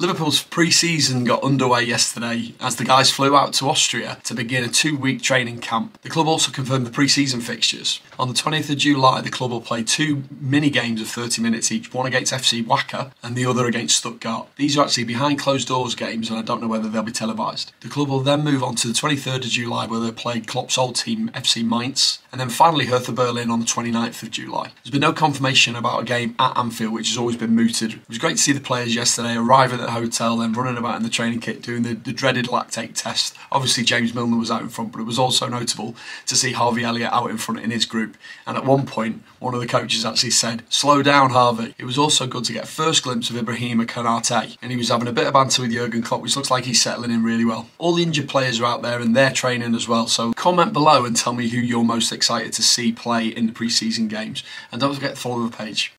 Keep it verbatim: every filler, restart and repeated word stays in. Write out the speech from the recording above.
Liverpool's pre-season got underway yesterday as the guys flew out to Austria to begin a two-week training camp. The club also confirmed the pre-season fixtures. On the twentieth of July, the club will play two mini-games of thirty minutes each, one against F C Wacker and the other against Stuttgart. These are actually behind-closed-doors games and I don't know whether they'll be televised. The club will then move on to the twenty-third of July where they'll play Klopp's old team, F C Mainz, and then finally Hertha Berlin on the twenty-ninth of July. There's been no confirmation about a game at Anfield, which has always been mooted. It was great to see the players yesterday arrive at the hotel, then running about in the training kit, doing the, the dreaded lactate test. Obviously James Milner was out in front, but it was also notable to see Harvey Elliott out in front in his group, and at one point one of the coaches actually said, "Slow down, Harvey." It was also good to get a first glimpse of Ibrahim Kanate, and he was having a bit of banter with Jurgen Klopp, which looks like he's settling in really well. All the injured players are out there and they're training as well, so comment below and tell me who you're most excited to see play in the pre-season games, and don't forget to follow the page.